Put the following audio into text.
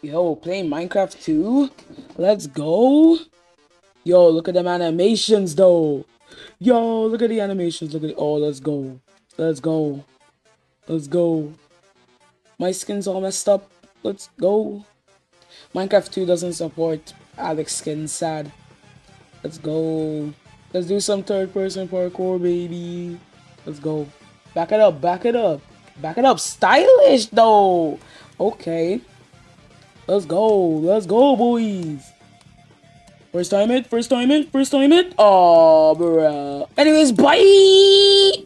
Yo, playing Minecraft 2? Let's go. Yo, look at them animations though. Yo, look at the animations. Look at it. Oh, let's go. Let's go. Let's go. My skin's all messed up. Let's go. Minecraft 2 doesn't support Alex skin. Sad. Let's go. Let's do some third person parkour, baby. Let's go. Back it up. Back it up. Back it up. Stylish though. Okay. Let's go. Let's go, boys. First time it. First time it. First time it. Oh, bruh. Anyways, bye.